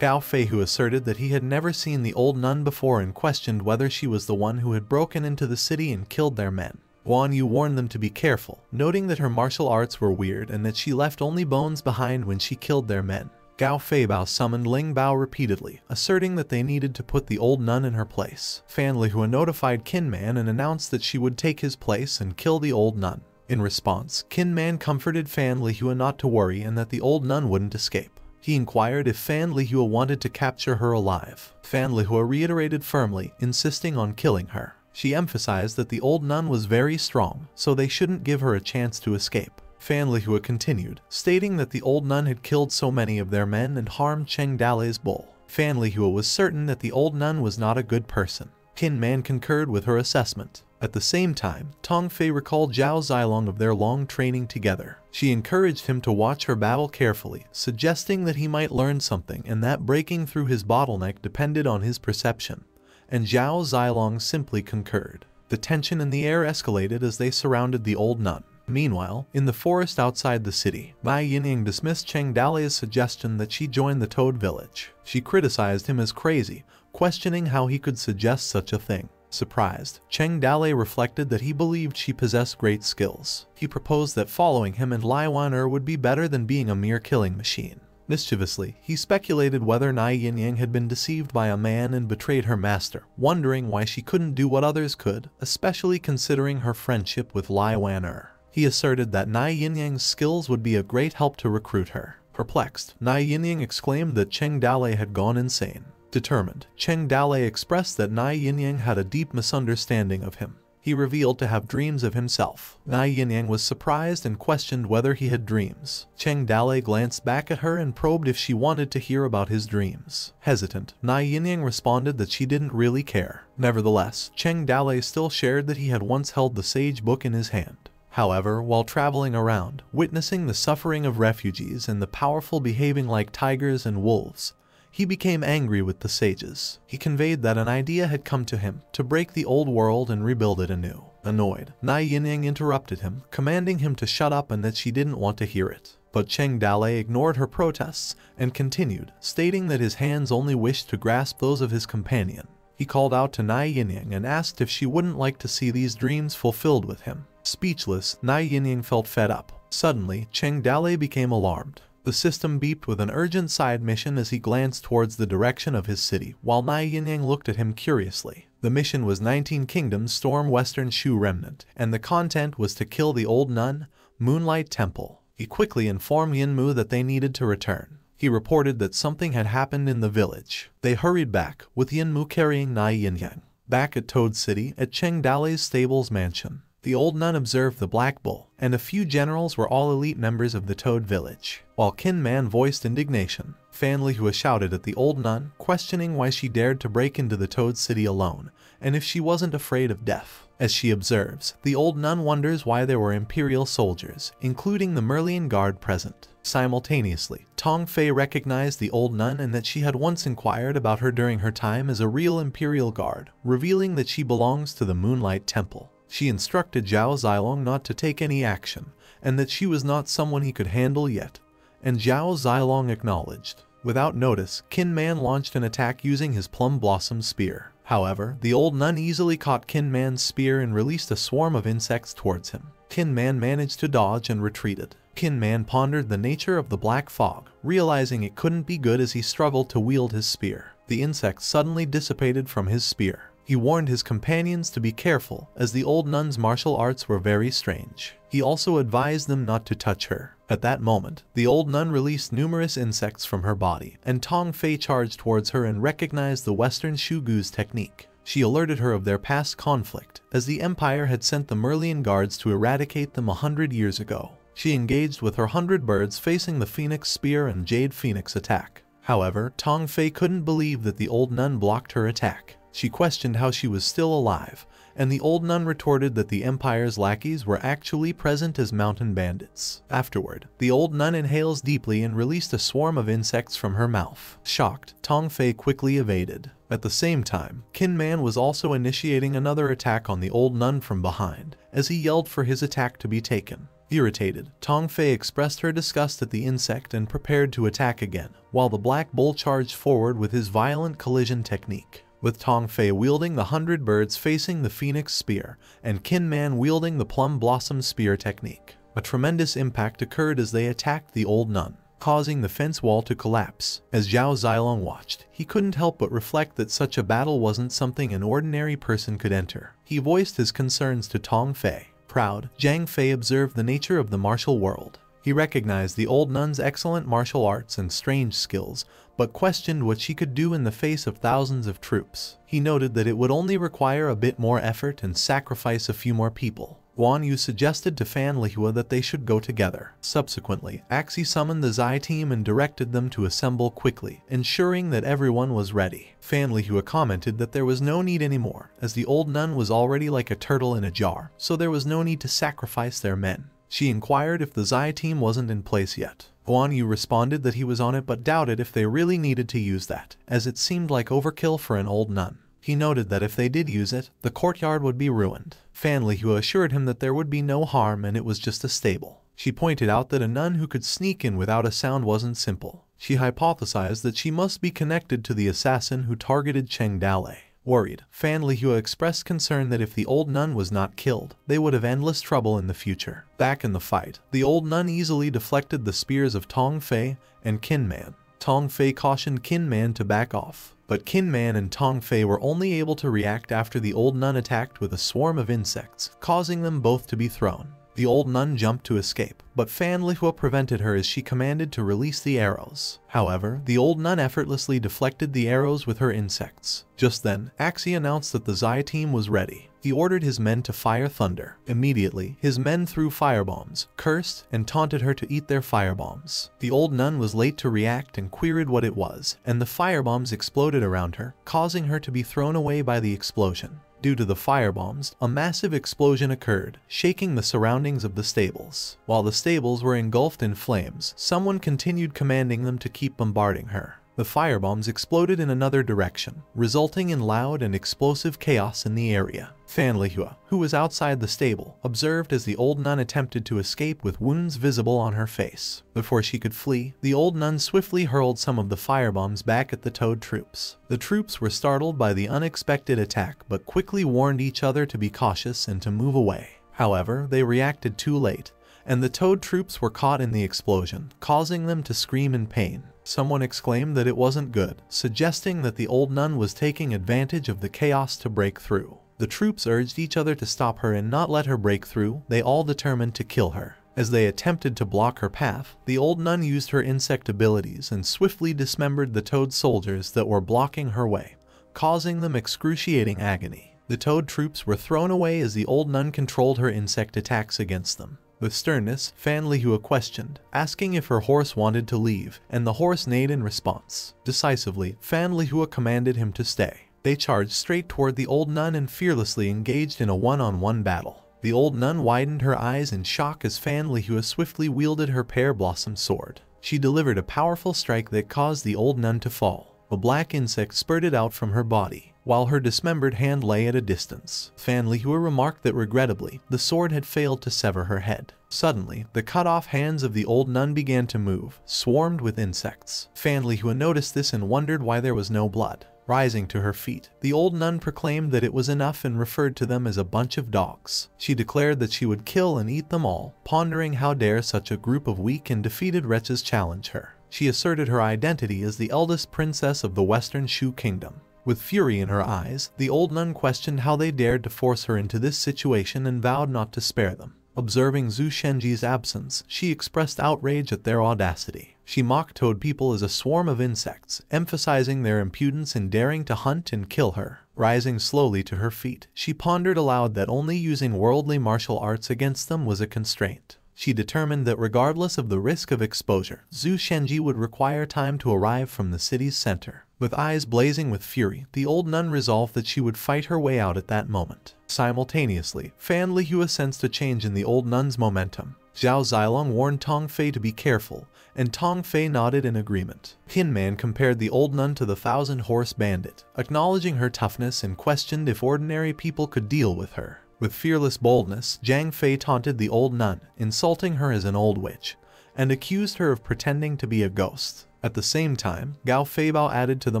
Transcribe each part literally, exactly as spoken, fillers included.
Gao Feihu asserted that he had never seen the old nun before and questioned whether she was the one who had broken into the city and killed their men. Guan Yu warned them to be careful, noting that her martial arts were weird and that she left only bones behind when she killed their men. Gao Feibao summoned Ling Bao repeatedly, asserting that they needed to put the old nun in her place. Fan Lihua notified Qin Man and announced that she would take his place and kill the old nun. In response, Qin Man comforted Fan Lihua not to worry and that the old nun wouldn't escape. He inquired if Fan Lihua wanted to capture her alive. Fan Lihua reiterated firmly, insisting on killing her. She emphasized that the old nun was very strong, so they shouldn't give her a chance to escape. Fan Lihua continued, stating that the old nun had killed so many of their men and harmed Cheng Dali's bull. Fan Lihua was certain that the old nun was not a good person. Qin Man concurred with her assessment. At the same time, Tong Fei recalled Zhao Zilong of their long training together. She encouraged him to watch her battle carefully, suggesting that he might learn something and that breaking through his bottleneck depended on his perception, and Zhao Zilong simply concurred. The tension in the air escalated as they surrounded the old nun. Meanwhile, in the forest outside the city, Bai Yining dismissed Cheng Dali's suggestion that she join the Toad Village. She criticized him as crazy, questioning how he could suggest such a thing. Surprised, Cheng Dali reflected that he believed she possessed great skills. He proposed that following him and Lai Wan-er would be better than being a mere killing machine. Mischievously, he speculated whether Nai Yinyang had been deceived by a man and betrayed her master, wondering why she couldn't do what others could, especially considering her friendship with Lai Wan-er. He asserted that Nai Yinyang's skills would be a great help to recruit her. Perplexed, Nai Yinyang exclaimed that Cheng Dali had gone insane. Determined, Cheng Dali expressed that Nai Yinyang had a deep misunderstanding of him. He revealed to have dreams of himself. Nai Yinyang was surprised and questioned whether he had dreams. Cheng Dali glanced back at her and probed if she wanted to hear about his dreams. Hesitant, Nai Yinyang responded that she didn't really care. Nevertheless, Cheng Dali still shared that he had once held the sage book in his hand. However, while traveling around, witnessing the suffering of refugees and the powerful behaving like tigers and wolves, he became angry with the sages. He conveyed that an idea had come to him to break the old world and rebuild it anew. Annoyed, Nai Yinyang interrupted him, commanding him to shut up and that she didn't want to hear it. But Cheng Dali ignored her protests and continued, stating that his hands only wished to grasp those of his companion. He called out to Nai Yinyang and asked if she wouldn't like to see these dreams fulfilled with him. Speechless, Nai Yinyang felt fed up. Suddenly, Cheng Dali became alarmed. The system beeped with an urgent side mission as he glanced towards the direction of his city, while Nai Yinyang looked at him curiously. The mission was nineteen Kingdoms Storm Western Shu Remnant, and the content was to kill the old nun, Moonlight Temple. He quickly informed Yin Mu that they needed to return. He reported that something had happened in the village. They hurried back, with Yin Mu carrying Nai Yinyang. Back at Toad City, at Cheng Dali's stables mansion, the old nun observed the Black Bull, and a few generals were all elite members of the Toad Village. While Qin Man voiced indignation, Fan Lihua shouted at the old nun, questioning why she dared to break into the Toad City alone, and if she wasn't afraid of death. As she observes, the old nun wonders why there were Imperial soldiers, including the Merlian Guard present. Simultaneously, Tong Fei recognized the old nun and that she had once inquired about her during her time as a real Imperial Guard, revealing that she belongs to the Moonlight Temple. She instructed Zhao Zilong not to take any action, and that she was not someone he could handle yet, and Zhao Zilong acknowledged. Without notice, Qin Man launched an attack using his Plum Blossom Spear. However, the old nun easily caught Qin Man's spear and released a swarm of insects towards him. Qin Man managed to dodge and retreated. Qin Man pondered the nature of the black fog, realizing it couldn't be good as he struggled to wield his spear. The insects suddenly dissipated from his spear. He warned his companions to be careful, as the old nun's martial arts were very strange. He also advised them not to touch her. At that moment, the old nun released numerous insects from her body, and Tong Fei charged towards her and recognized the Western Shu Gu's technique. She alerted her of their past conflict, as the Empire had sent the Merlian Guards to eradicate them a hundred years ago. She engaged with her Hundred Birds Facing the Phoenix Spear and Jade Phoenix attack. However, Tong Fei couldn't believe that the old nun blocked her attack. She questioned how she was still alive, and the old nun retorted that the Empire's lackeys were actually present as mountain bandits. Afterward, the old nun inhales deeply and released a swarm of insects from her mouth. Shocked, Tong Fei quickly evaded. At the same time, Qin Man was also initiating another attack on the old nun from behind, as he yelled for his attack to be taken. Irritated, Tong Fei expressed her disgust at the insect and prepared to attack again, while the black bull charged forward with his violent collision technique, with Tong Fei wielding the Hundred Birds Facing the Phoenix Spear and Qin Man wielding the Plum Blossom Spear technique. A tremendous impact occurred as they attacked the old nun, causing the fence wall to collapse. As Zhao Zilong watched, he couldn't help but reflect that such a battle wasn't something an ordinary person could enter. He voiced his concerns to Tong Fei. Proud, Jiang Fei observed the nature of the martial world. He recognized the old nun's excellent martial arts and strange skills, but questioned what she could do in the face of thousands of troops. He noted that it would only require a bit more effort and sacrifice a few more people. Guan Yu suggested to Fan Lihua that they should go together. Subsequently, Axie summoned the Zai team and directed them to assemble quickly, ensuring that everyone was ready. Fan Lihua commented that there was no need anymore, as the old nun was already like a turtle in a jar, so there was no need to sacrifice their men. She inquired if the Zai team wasn't in place yet. Guan Yu responded that he was on it but doubted if they really needed to use that, as it seemed like overkill for an old nun. He noted that if they did use it, the courtyard would be ruined. Fan Lihua assured him that there would be no harm and it was just a stable. She pointed out that a nun who could sneak in without a sound wasn't simple. She hypothesized that she must be connected to the assassin who targeted Cheng Dali. Worried, Fan Lihua expressed concern that if the old nun was not killed, they would have endless trouble in the future. Back in the fight, the old nun easily deflected the spears of Tong Fei and Qin Man. Tong Fei cautioned Qin Man to back off, but Qin Man and Tong Fei were only able to react after the old nun attacked with a swarm of insects, causing them both to be thrown. The old nun jumped to escape, but Fan Lihua prevented her as she commanded to release the arrows. However, the old nun effortlessly deflected the arrows with her insects. Just then, Axie announced that the Zai team was ready. He ordered his men to fire thunder. Immediately, his men threw firebombs, cursed, and taunted her to eat their firebombs. The old nun was late to react and queried what it was, and the firebombs exploded around her, causing her to be thrown away by the explosion. Due to the firebombs, a massive explosion occurred, shaking the surroundings of the stables. While the stables were engulfed in flames, someone continued commanding them to keep bombarding her. The firebombs exploded in another direction, resulting in loud and explosive chaos in the area. Fan Lihua, who was outside the stable, observed as the old nun attempted to escape with wounds visible on her face. Before she could flee, the old nun swiftly hurled some of the firebombs back at the toad troops. The troops were startled by the unexpected attack but quickly warned each other to be cautious and to move away. However, they reacted too late, and the toad troops were caught in the explosion, causing them to scream in pain. Someone exclaimed that it wasn't good, suggesting that the old nun was taking advantage of the chaos to break through. The troops urged each other to stop her and not let her break through. They all determined to kill her. As they attempted to block her path, the old nun used her insect abilities and swiftly dismembered the toad soldiers that were blocking her way, causing them excruciating agony. The toad troops were thrown away as the old nun controlled her insect attacks against them. With sternness, Fan Lihua questioned, asking if her horse wanted to leave, and the horse neighed in response. Decisively, Fan Lihua commanded him to stay. They charged straight toward the old nun and fearlessly engaged in a one-on-one battle. The old nun widened her eyes in shock as Fan Lihua swiftly wielded her pear blossom sword. She delivered a powerful strike that caused the old nun to fall. A black insect spurted out from her body, while her dismembered hand lay at a distance. Fan Lihua remarked that regrettably, the sword had failed to sever her head. Suddenly, the cut-off hands of the old nun began to move, swarmed with insects. Fan Lihua noticed this and wondered why there was no blood. Rising to her feet, the old nun proclaimed that it was enough and referred to them as a bunch of dogs. She declared that she would kill and eat them all, pondering how dare such a group of weak and defeated wretches challenge her. She asserted her identity as the eldest princess of the Western Shu Kingdom. With fury in her eyes, the old nun questioned how they dared to force her into this situation and vowed not to spare them. Observing Zhu Shenji's absence, she expressed outrage at their audacity. She mocked toad people as a swarm of insects, emphasizing their impudence in daring to hunt and kill her. Rising slowly to her feet, she pondered aloud that only using worldly martial arts against them was a constraint. She determined that regardless of the risk of exposure, Zhu Shenji would require time to arrive from the city's center. With eyes blazing with fury, the old nun resolved that she would fight her way out at that moment. Simultaneously, Fan Lihua sensed a change in the old nun's momentum. Zhao Zilong warned Tong Fei to be careful, and Tong Fei nodded in agreement. Qin Man compared the old nun to the thousand-horse bandit, acknowledging her toughness and questioned if ordinary people could deal with her. With fearless boldness, Jiang Fei taunted the old nun, insulting her as an old witch, and accused her of pretending to be a ghost. At the same time, Gao Feibao added to the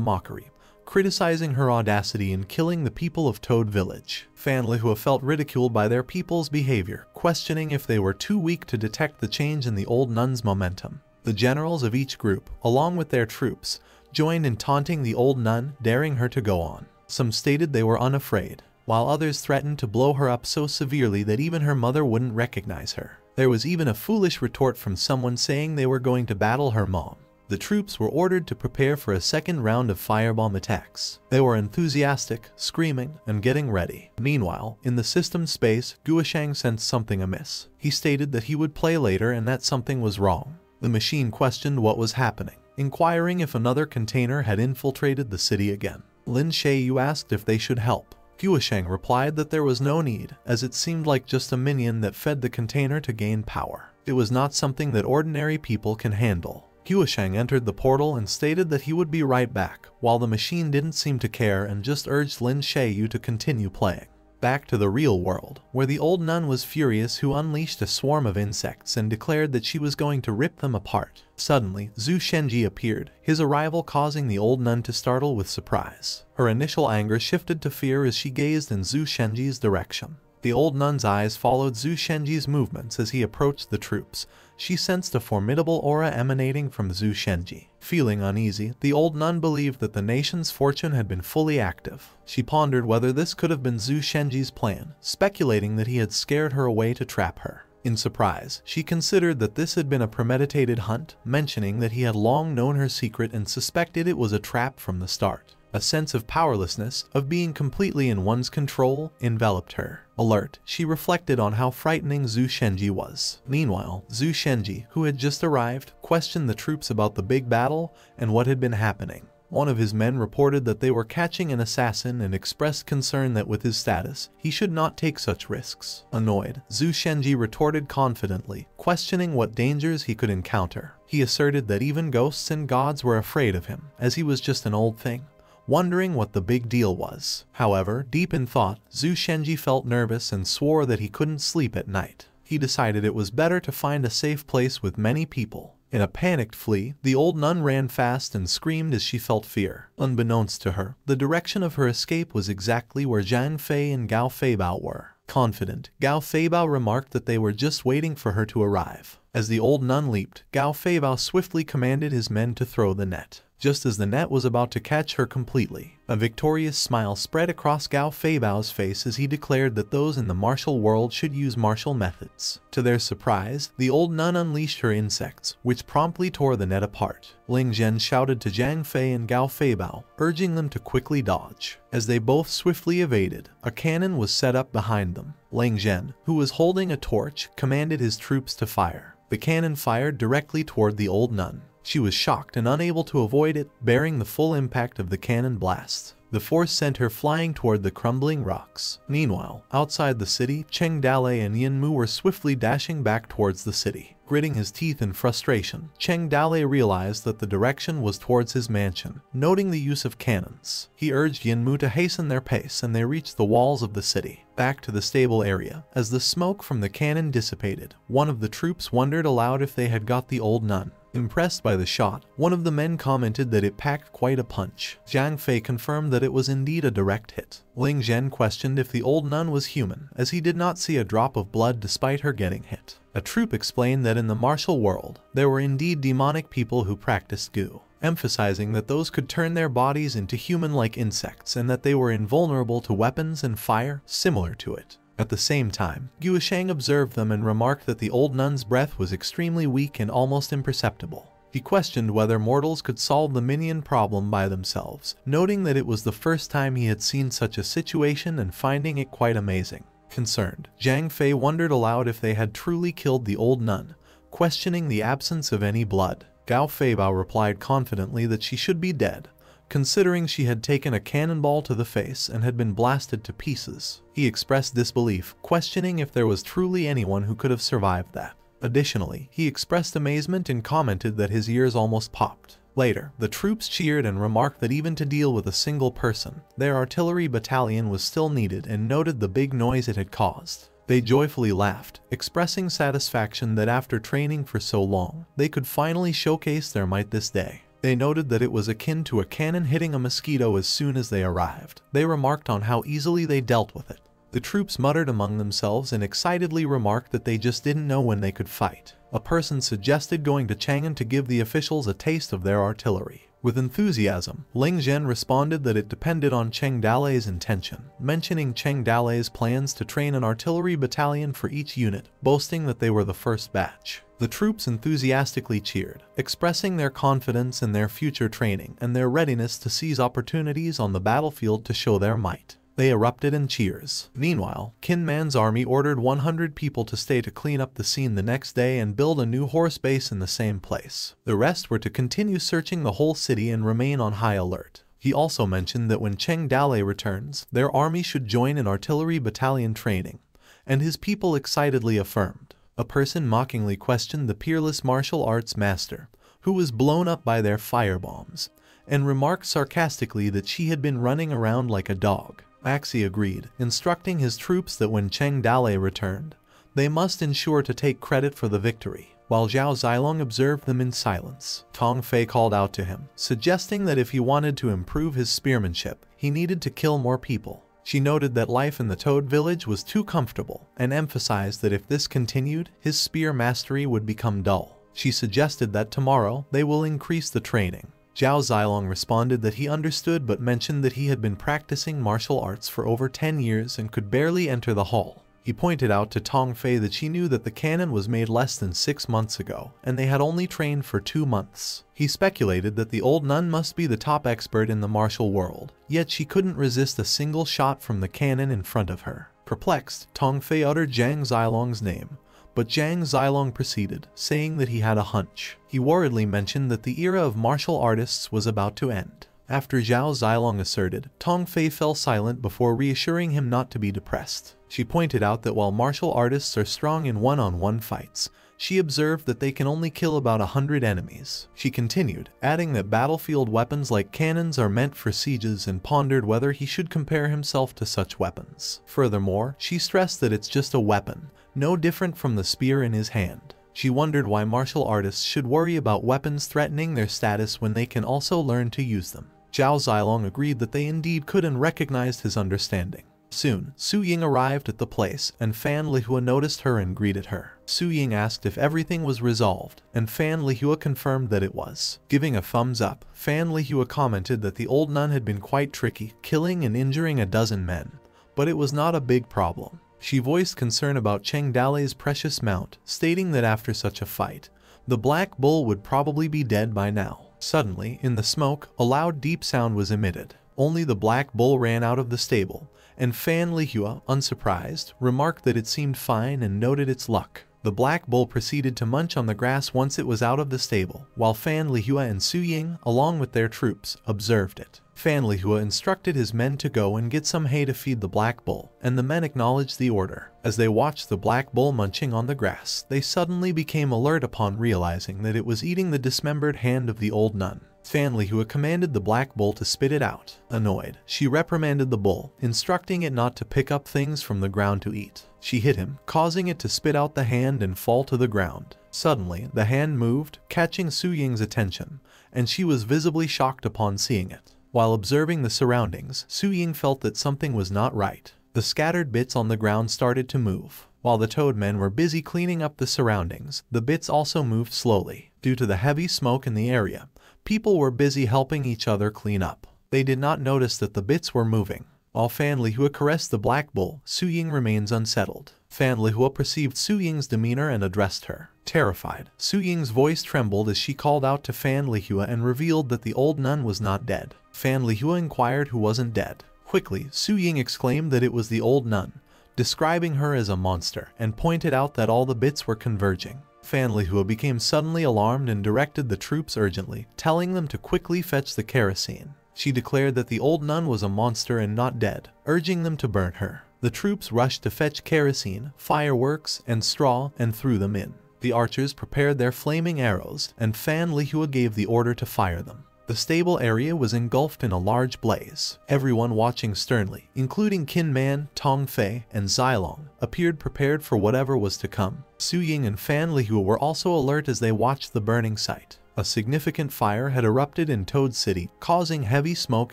mockery, criticizing her audacity in killing the people of Toad Village. Fan Lihua felt ridiculed by their people's behavior, questioning if they were too weak to detect the change in the old nun's momentum. The generals of each group, along with their troops, joined in taunting the old nun, daring her to go on. Some stated they were unafraid, while others threatened to blow her up so severely that even her mother wouldn't recognize her. There was even a foolish retort from someone saying they were going to battle her mom. The troops were ordered to prepare for a second round of firebomb attacks. They were enthusiastic, screaming, and getting ready. Meanwhile, in the system space, Guishang sensed something amiss. He stated that he would play later and that something was wrong. The machine questioned what was happening, inquiring if another container had infiltrated the city again. Lin She Yu asked if they should help. Guishang replied that there was no need, as it seemed like just a minion that fed the container to gain power. It was not something that ordinary people can handle. Guishang entered the portal and stated that he would be right back, while the machine didn't seem to care and just urged Lin She Yu to continue playing. Back to the real world, where the old nun was furious, who unleashed a swarm of insects and declared that she was going to rip them apart. Suddenly, Zhu Shenji appeared, his arrival causing the old nun to startle with surprise. Her initial anger shifted to fear as she gazed in Zhu Shenji's direction. The old nun's eyes followed Zhu Shenji's movements as he approached the troops. She sensed a formidable aura emanating from Zhu Shenji. Feeling uneasy, the old nun believed that the nation's fortune had been fully active. She pondered whether this could have been Zhu Shenji's plan, speculating that he had scared her away to trap her. In surprise, she considered that this had been a premeditated hunt, mentioning that he had long known her secret and suspected it was a trap from the start. A sense of powerlessness, of being completely in one's control, enveloped her. Alert, she reflected on how frightening Zhu Shenji was. Meanwhile, Zhu Shenji, who had just arrived, questioned the troops about the big battle and what had been happening. One of his men reported that they were catching an assassin and expressed concern that with his status, he should not take such risks. Annoyed, Zhu Shenji retorted confidently, questioning what dangers he could encounter. He asserted that even ghosts and gods were afraid of him, as he was just an old thing, wondering what the big deal was. However, deep in thought, Zhu Shenji felt nervous and swore that he couldn't sleep at night. He decided it was better to find a safe place with many people. In a panicked flee, the old nun ran fast and screamed as she felt fear. Unbeknownst to her, the direction of her escape was exactly where Zhang Fei and Gao Feibao were. Confident, Gao Feibao remarked that they were just waiting for her to arrive. As the old nun leaped, Gao Feibao swiftly commanded his men to throw the net. Just as the net was about to catch her completely, a victorious smile spread across Gao Feibao's face as he declared that those in the martial world should use martial methods. To their surprise, the old nun unleashed her insects, which promptly tore the net apart. Ling Zhen shouted to Jiang Fei and Gao Feibao, urging them to quickly dodge. As they both swiftly evaded, a cannon was set up behind them. Ling Zhen, who was holding a torch, commanded his troops to fire. The cannon fired directly toward the old nun. She was shocked and unable to avoid it, bearing the full impact of the cannon blast. The force sent her flying toward the crumbling rocks. Meanwhile, outside the city, Cheng Dali and Yin Mu were swiftly dashing back towards the city. Gritting his teeth in frustration, Cheng Dali realized that the direction was towards his mansion, noting the use of cannons. He urged Yin Mu to hasten their pace, and they reached the walls of the city. Back to the stable area, as the smoke from the cannon dissipated, one of the troops wondered aloud if they had got the old nun. Impressed by the shot, one of the men commented that it packed quite a punch. Zhang Fei confirmed that it was indeed a direct hit. Ling Zhen questioned if the old nun was human, as he did not see a drop of blood despite her getting hit. A troop explained that in the martial world, there were indeed demonic people who practiced Gu, emphasizing that those could turn their bodies into human-like insects and that they were invulnerable to weapons and fire, similar to it. At the same time, Guishang observed them and remarked that the old nun's breath was extremely weak and almost imperceptible. He questioned whether mortals could solve the minion problem by themselves, noting that it was the first time he had seen such a situation and finding it quite amazing. Concerned, Jiang Fei wondered aloud if they had truly killed the old nun, questioning the absence of any blood. Gao Feibao replied confidently that she should be dead, considering she had taken a cannonball to the face and had been blasted to pieces. He expressed disbelief, questioning if there was truly anyone who could have survived that. Additionally, he expressed amazement and commented that his ears almost popped. Later, the troops cheered and remarked that even to deal with a single person, their artillery battalion was still needed, and noted the big noise it had caused. They joyfully laughed, expressing satisfaction that after training for so long, they could finally showcase their might this day. They noted that it was akin to a cannon hitting a mosquito as soon as they arrived. They remarked on how easily they dealt with it. The troops muttered among themselves and excitedly remarked that they just didn't know when they could fight. A person suggested going to Chang'an to give the officials a taste of their artillery. With enthusiasm, Ling Zhen responded that it depended on Cheng Dali's intention, mentioning Cheng Dali's plans to train an artillery battalion for each unit, boasting that they were the first batch. The troops enthusiastically cheered, expressing their confidence in their future training and their readiness to seize opportunities on the battlefield to show their might. They erupted in cheers. Meanwhile, Qin Man's army ordered one hundred people to stay to clean up the scene the next day and build a new horse base in the same place. The rest were to continue searching the whole city and remain on high alert. He also mentioned that when Cheng Dali returns, their army should join in artillery battalion training, and his people excitedly affirmed. A person mockingly questioned the peerless martial arts master, who was blown up by their firebombs, and remarked sarcastically that she had been running around like a dog. Axie agreed, instructing his troops that when Cheng Dali returned, they must ensure to take credit for the victory. While Zhao Zilong observed them in silence, Tong Fei called out to him, suggesting that if he wanted to improve his spearmanship, he needed to kill more people. She noted that life in the Toad Village was too comfortable, and emphasized that if this continued, his spear mastery would become dull. She suggested that tomorrow, they will increase the training. Zhao Zilong responded that he understood, but mentioned that he had been practicing martial arts for over ten years and could barely enter the hall. He pointed out to Tong Fei that she knew that the cannon was made less than six months ago, and they had only trained for two months. He speculated that the old nun must be the top expert in the martial world, yet she couldn't resist a single shot from the cannon in front of her. Perplexed, Tong Fei uttered Zhang Zilong's name, but Zhang Zilong proceeded, saying that he had a hunch. He worriedly mentioned that the era of martial artists was about to end. After Zhao Zilong asserted, Tong Fei fell silent before reassuring him not to be depressed. She pointed out that while martial artists are strong in one-on-one fights, she observed that they can only kill about a hundred enemies. She continued, adding that battlefield weapons like cannons are meant for sieges, and pondered whether he should compare himself to such weapons. Furthermore, she stressed that it's just a weapon, no different from the spear in his hand. She wondered why martial artists should worry about weapons threatening their status when they can also learn to use them. Zhao Zilong agreed that they indeed could and recognized his understanding. Soon, Su Ying arrived at the place, and Fan Lihua noticed her and greeted her. Su Ying asked if everything was resolved, and Fan Lihua confirmed that it was. Giving a thumbs up, Fan Lihua commented that the old nun had been quite tricky, killing and injuring a dozen men, but it was not a big problem. She voiced concern about Cheng Dali's precious mount, stating that after such a fight, the black bull would probably be dead by now. Suddenly, in the smoke, a loud deep sound was emitted. Only the black bull ran out of the stable, and Fan Lihua, unsurprised, remarked that it seemed fine and noted its luck. The black bull proceeded to munch on the grass once it was out of the stable, while Fan Lihua and Su Ying, along with their troops, observed it. Fan Lihua instructed his men to go and get some hay to feed the black bull, and the men acknowledged the order. As they watched the black bull munching on the grass, they suddenly became alert upon realizing that it was eating the dismembered hand of the old nun. Fan Lihua commanded the black bull to spit it out. Annoyed, she reprimanded the bull, instructing it not to pick up things from the ground to eat. She hit him, causing it to spit out the hand and fall to the ground. Suddenly, the hand moved, catching Su Ying's attention, and she was visibly shocked upon seeing it. While observing the surroundings, Su Ying felt that something was not right. The scattered bits on the ground started to move. While the Toad men were busy cleaning up the surroundings, the bits also moved slowly. Due to the heavy smoke in the area, people were busy helping each other clean up. They did not notice that the bits were moving. While Fan Lihua caressed the black bull, Su Ying remains unsettled. Fan Lihua perceived Su Ying's demeanor and addressed her. Terrified, Su Ying's voice trembled as she called out to Fan Lihua and revealed that the old nun was not dead. Fan Lihua inquired who wasn't dead. Quickly, Su Ying exclaimed that it was the old nun, describing her as a monster, and pointed out that all the bits were converging. Fan Lihua became suddenly alarmed and directed the troops urgently, telling them to quickly fetch the kerosene. She declared that the old nun was a monster and not dead, urging them to burn her. The troops rushed to fetch kerosene, fireworks, and straw, and threw them in. The archers prepared their flaming arrows, and Fan Lihua gave the order to fire them. The stable area was engulfed in a large blaze. Everyone watching sternly, including Qin Man, Tong Fei, and Zilong, appeared prepared for whatever was to come. Su Ying and Fan Lihua were also alert as they watched the burning sight. A significant fire had erupted in Toad City, causing heavy smoke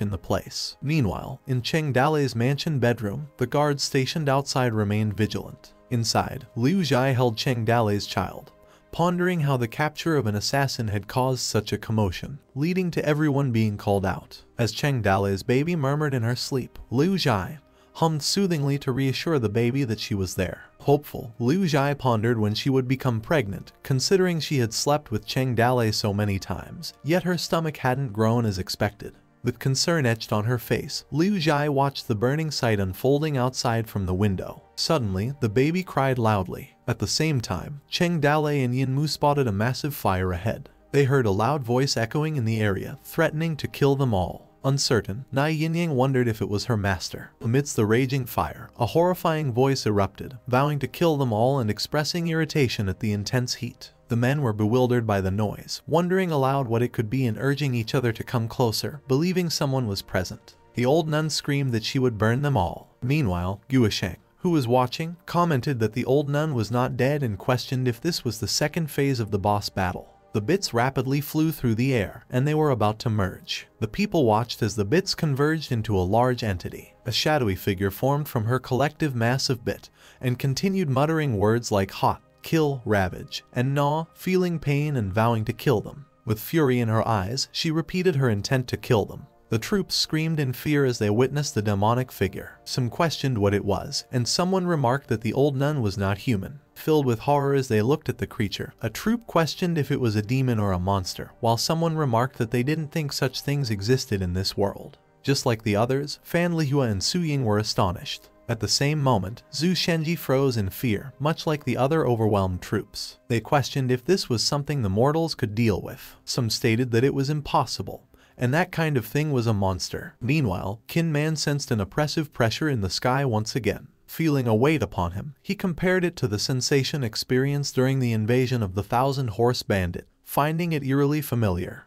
in the place. Meanwhile, in Cheng Dali's mansion bedroom, the guards stationed outside remained vigilant. Inside, Liu Zhai held Cheng Dali's child, pondering how the capture of an assassin had caused such a commotion, leading to everyone being called out. As Cheng Dali's baby murmured in her sleep, Liu Zhai hummed soothingly to reassure the baby that she was there. Hopeful, Liu Zhai pondered when she would become pregnant, considering she had slept with Cheng Dali so many times, yet her stomach hadn't grown as expected. With concern etched on her face, Liu Zhai watched the burning sight unfolding outside from the window. Suddenly, the baby cried loudly. At the same time, Cheng Dali and Yin Mu spotted a massive fire ahead. They heard a loud voice echoing in the area, threatening to kill them all. Uncertain, Nai Yinyang wondered if it was her master. Amidst the raging fire, a horrifying voice erupted, vowing to kill them all and expressing irritation at the intense heat. The men were bewildered by the noise, wondering aloud what it could be and urging each other to come closer, believing someone was present. The old nun screamed that she would burn them all. Meanwhile, Guishang, who was watching, commented that the old nun was not dead and questioned if this was the second phase of the boss battle. The bits rapidly flew through the air, and they were about to merge. The people watched as the bits converged into a large entity. A shadowy figure formed from her collective mass of bit, and continued muttering words like hot, kill, ravage, and gnaw, feeling pain and vowing to kill them. With fury in her eyes, she repeated her intent to kill them. The troops screamed in fear as they witnessed the demonic figure. Some questioned what it was, and someone remarked that the old nun was not human. Filled with horror as they looked at the creature, a troop questioned if it was a demon or a monster, while someone remarked that they didn't think such things existed in this world. Just like the others, Fan Lihua and Su Ying were astonished. At the same moment, Zhu Shenji froze in fear, much like the other overwhelmed troops. They questioned if this was something the mortals could deal with. Some stated that it was impossible, and that kind of thing was a monster. Meanwhile, Qin Man sensed an oppressive pressure in the sky once again. Feeling a weight upon him, he compared it to the sensation experienced during the invasion of the Thousand Horse Bandit, finding it eerily familiar.